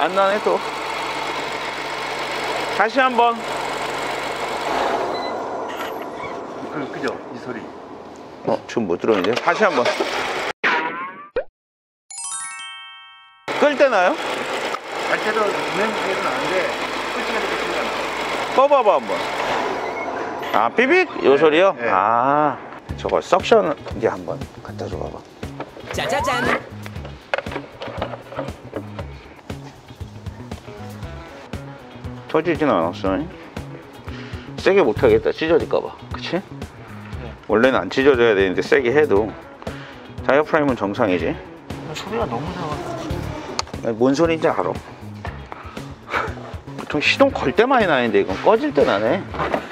안 나네 또. 다시 한번. 그죠? 이 소리. 지금 못 들었는데. 다시 한번. 끌 때 나요? 갈 때도 냄새도 나는데 끌지가 되게 신기하네. 꺼봐봐 한번. 아 삐빅? 요 소리요? 네. 아 저거 석션 이제 한번 갖다 줘봐봐. 짜자잔. 터지진 않았어. 세게 못하겠다. 찢어질까봐. 그치? 네. 원래는 안 찢어져야 되는데 세게 해도 타이어 프라임은 정상이지. 소리가 너무 나와. 뭔 소리인지 알아. 보통 시동 걸 때만이 나는데 이건 꺼질 때 나네.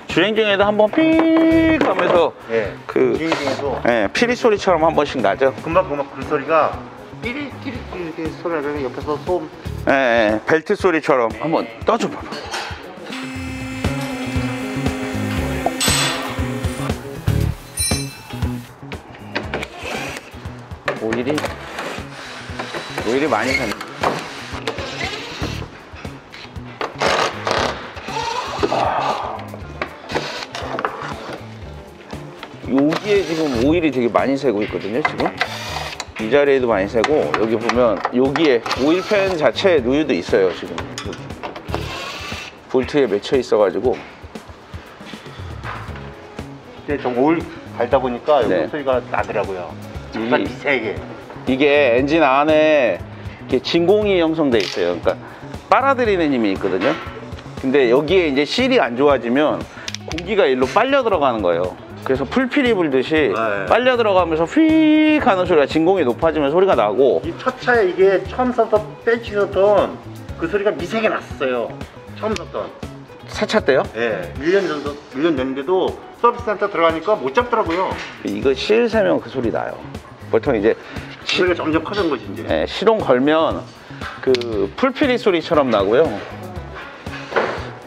주행 중에도 한번 삐익 하면서 네. 그 주행 중에도 네, 피리 소리처럼 한 번씩 나죠. 금방금방 그 소리가 삐릭삐릭 소리가 나면 옆에서 소음. 네, 벨트 소리처럼 한번 떠줘봐. 오일이 많이 가네. 여기에 지금 오일이 되게 많이 새고 있거든요. 지금 이 자리에도 많이 새고, 여기 보면 여기에 오일팬 자체에 누유도 있어요. 지금 볼트에 맺혀 있어가지고. 근데 좀 오일 갈다 보니까 여기 네. 소리가 나더라고요. 정말 미세하게. 이게 엔진 안에 이렇게 진공이 형성돼 있어요. 그러니까 빨아들이는 힘이 있거든요. 근데 여기에 이제 실이 안 좋아지면 공기가 일로 빨려 들어가는 거예요. 그래서 풀필이 불듯이 네. 빨려 들어가면서 휙 하는 소리가, 진공이 높아지면 소리가 나고. 이 첫 차에 이게 처음 썼던 벤츠였던 그 소리가 미세하게 났었어요. 처음 썼던 새 차 때요? 네. 1년 됐는데도 서비스 센터 들어가니까 못 잡더라고요. 이거 실 세면 그 소리 나요. 보통 이제 소리가 점점 커진 거지 이제. 네, 시동 걸면 그 풀필이 소리처럼 나고요.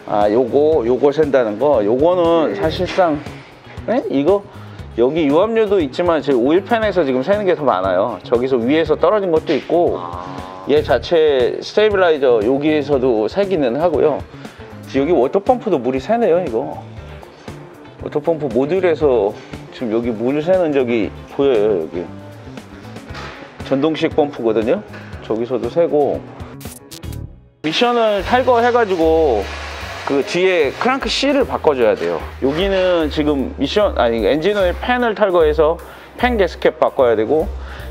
아 요거 센다는 거, 요거는 네. 사실상 네? 이거 여기 유압류도 있지만 제 오일팬에서 지금 새는 게 더 많아요. 저기서 위에서 떨어진 것도 있고 얘 자체 스테이블라이저 여기에서도 새기는 하고요. 여기 워터펌프도 물이 새네요. 이거 워터펌프 모듈에서 지금 여기 물을 새는 적이 보여요. 여기 전동식 펌프거든요. 저기서도 새고. 미션을 탈거해가지고 그 뒤에 크랑크 C를 바꿔줘야 돼요. 여기는 지금 엔진오일 팬을 탈거해서 팬 가스캡 바꿔야 되고,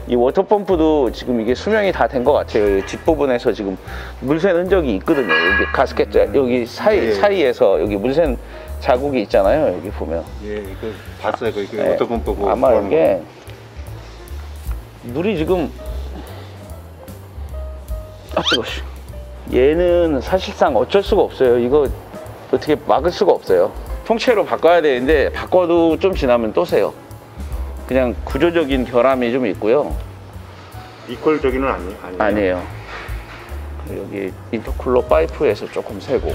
이 워터펌프도 지금 이게 수명이 다 된 것 같아요. 뒷부분에서 지금 물 샌 흔적이 있거든요. 여기 가스켓 여기 사이에서 여기 물 샌 자국이 있잖아요. 여기 보면. 예, 이거 봤어요. 그 네, 워터펌프고. 아마 이게 물이 지금 아 뜨거워. 얘는 사실상 어쩔 수가 없어요. 이거 어떻게 막을 수가 없어요. 통째로 바꿔야 되는데 바꿔도 좀 지나면 또 새요. 그냥 구조적인 결함이 좀 있고요. 이퀄적인은 아니에요. 여기 인터쿨러 파이프에서 조금 새고.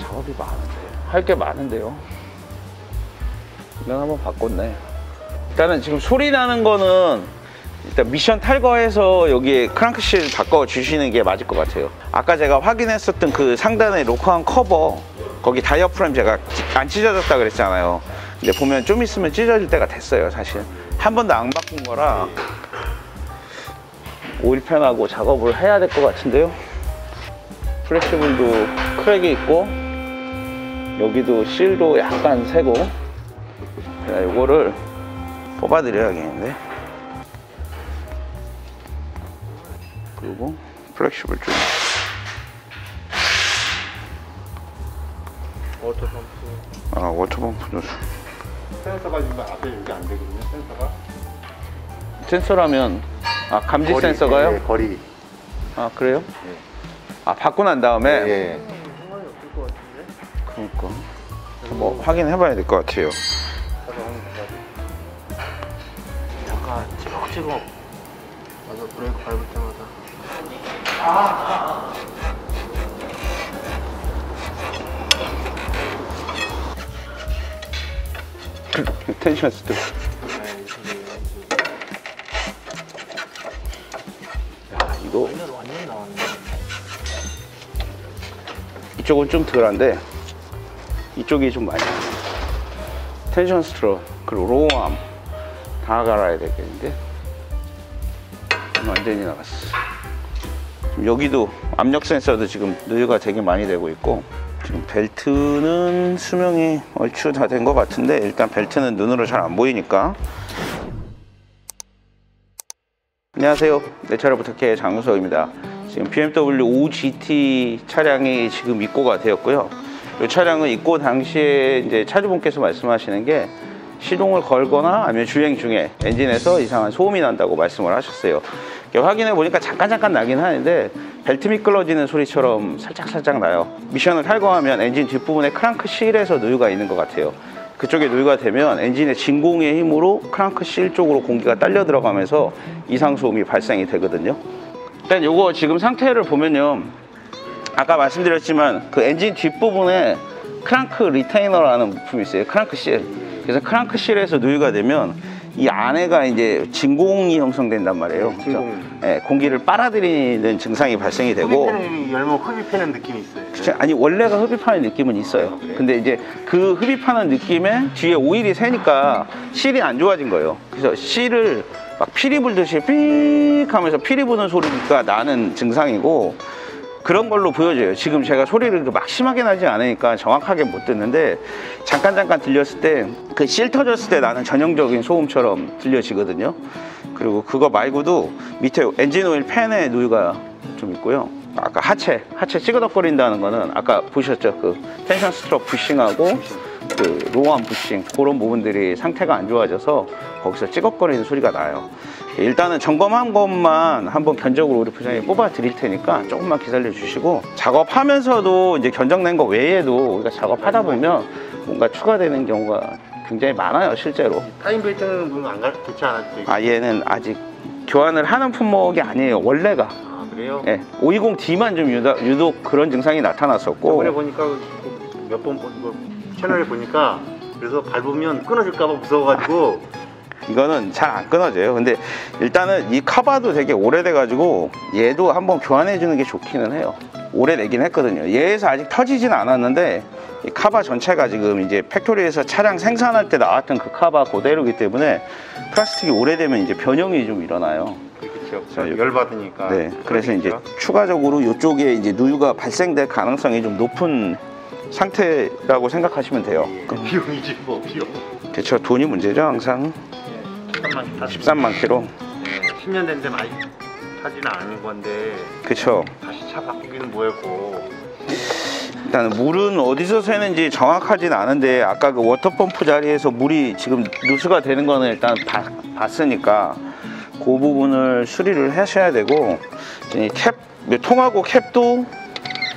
작업이 많은데요. 할 게 많은데요. 그냥 한번 바꿨네. 일단은 지금 소리 나는 거는 일단 미션 탈거해서 여기에 크랑크실 바꿔주시는 게 맞을 것 같아요. 아까 제가 확인했었던 그 상단에 로커한 커버, 거기 다이어프램 제가 안 찢어졌다 그랬잖아요. 근데 보면 좀 있으면 찢어질 때가 됐어요. 사실 한 번도 안 바꾼 거라 오일팬하고 작업을 해야 될 것 같은데요. 플렉시블도 크랙이 있고, 여기도 실도 약간 새고. 제가 요거를 뽑아드려야겠는데. 그리고 플렉시블 줄. 워터펌프. 아 워터펌프 줄. 센서가 지금 앞에 여기 안 되거든요. 센서라면 아 감지 거리, 센서가요? 예, 거리. 아 그래요? 예. 아 받고 난 다음에. 예. 상관이 없을 것 같은데. 그러니까. 뭐 확인해봐야 될 것 같아요. 잠깐 찌벅찌벅. 맞아 브레이크 밟을 때마다. 텐션 스톱. 야 이거 완전 나왔네. 이쪽은 좀 덜한데 이쪽이 좀 많이 텐션 스트럿 그리고 로우암 다 갈아야 되겠는데 완전히 나갔어. 여기도 압력 센서도 지금 누유가 되게 많이 되고 있고 지금 벨트는 수명이 얼추 다 된 것 같은데 일단 벨트는 눈으로 잘 안 보이니까. 안녕하세요, 내 차를 부탁해 장윤석입니다. 지금 BMW 5GT 차량이 지금 입고가 되었고요. 이 차량은 입고 당시에 이제 차주분께서 말씀하시는 게 시동을 걸거나 아니면 주행 중에 엔진에서 이상한 소음이 난다고 말씀을 하셨어요. 확인해 보니까 잠깐 나긴 하는데 벨트 미끌러지는 소리처럼 살짝 나요. 미션을 탈거하면 엔진 뒷부분에 크랑크 실에서 누유가 있는 것 같아요. 그쪽에 누유가 되면 엔진의 진공의 힘으로 크랑크 실 쪽으로 공기가 딸려 들어가면서 이상 소음이 발생이 되거든요. 일단 요거 지금 상태를 보면요, 아까 말씀드렸지만 그 엔진 뒷부분에 크랑크 리테이너라는 부품이 있어요. 크랑크 실. 그래서 크랑크 실에서 누유가 되면 이 안에가 이제 진공이 형성된단 말이에요. 진공. 네, 공기를 빨아들이는 증상이 발생이 되고. 열목 흡입하는 느낌이 있어요. 그쵸? 아니 원래가 흡입하는 느낌은 있어요. 그래. 근데 이제 그 흡입하는 느낌에 뒤에 오일이 새니까 실이 안 좋아진 거예요. 그래서 실을 막 피리 불듯이 삑 하면서 피리 부는 소리가 나는 증상이고 그런 걸로 보여져요. 지금 제가 소리를 막 심하게 나지 않으니까 정확하게 못 듣는데 잠깐 들렸을 때 그 실 터졌을 때 나는 전형적인 소음처럼 들려지거든요. 그리고 그거 말고도 밑에 엔진오일 팬에 누유가 좀 있고요. 아까 하체 찌그덕거린다는 거는 아까 보셨죠? 그 텐션 스트럿 부싱하고 그 로우암 부싱 그런 부분들이 상태가 안 좋아져서 거기서 찌걱거리는 소리가 나요. 일단은 점검한 것만 한번 견적으로 우리 부장님이 뽑아 드릴 테니까 조금만 기다려 주시고, 작업하면서도 이제 견적낸 거 외에도 우리가 작업하다 보면 뭔가 추가되는 경우가 굉장히 많아요. 실제로 타임 벨트는 눈 안 가르치지 않았죠? 아, 얘는 아직 교환을 하는 품목이 아니에요. 원래가. 아, 그래요? 네, 520D만 좀 유독 그런 증상이 나타났었고 저번에 보니까 몇 번 채널에 보니까 그래서 밟으면 끊어질까봐 무서워가지고 이거는 잘 안 끊어져요. 근데 일단은 이 카바도 되게 오래돼가지고 얘도 한번 교환해주는 게 좋기는 해요. 오래되긴 했거든요. 얘에서 아직 터지진 않았는데 이 카바 전체가 지금 이제 팩토리에서 차량 생산할 때 나왔던 그 카바 그대로기 때문에 플라스틱이 오래되면 이제 변형이 좀 일어나요. 그렇죠. 열 받으니까. 네. 그래서 이제 추가적으로 이쪽에 이제 누유가 발생될 가능성이 좀 높은 상태라고 생각하시면 돼요. 비용이지 뭐 비용. 그렇죠. 돈이 문제죠 항상. 13만 km. 10년 된데 많이 타지는 않은 건데. 그쵸. 다시 차 바꾸기는 뭐였고. 일단 물은 어디서 새는지 정확하진 않은데 아까 그 워터펌프 자리에서 물이 지금 누수가 되는 거는 일단 봤으니까 그 부분을 수리를 하셔야 되고, 이 캡, 통하고 캡도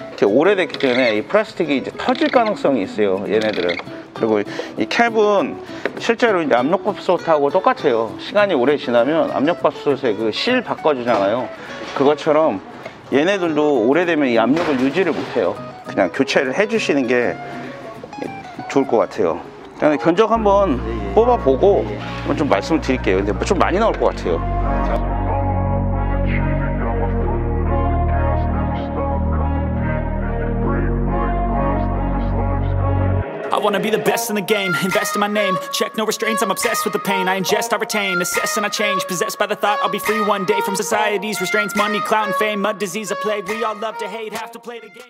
이렇게 오래됐기 때문에 이 플라스틱이 이제 터질 가능성이 있어요 얘네들은. 그리고 이 캡은 실제로 이제 압력밥솥하고 똑같아요. 시간이 오래 지나면 압력밥솥에 그 실 바꿔주잖아요. 그것처럼 얘네들도 오래되면 이 압력을 유지를 못해요. 그냥 교체를 해주시는 게 좋을 것 같아요. 일단 견적 한번 뽑아보고 좀 말씀을 드릴게요. 근데 좀 많이 나올 것 같아요. I wanna be the best in the game, invest in my name. Check no restraints, I'm obsessed with the pain. I ingest, I retain, assess and I change. Possessed by the thought I'll be free one day from society's restraints. Money, clout and fame, a disease, a plague. We all love to hate, have to play the game.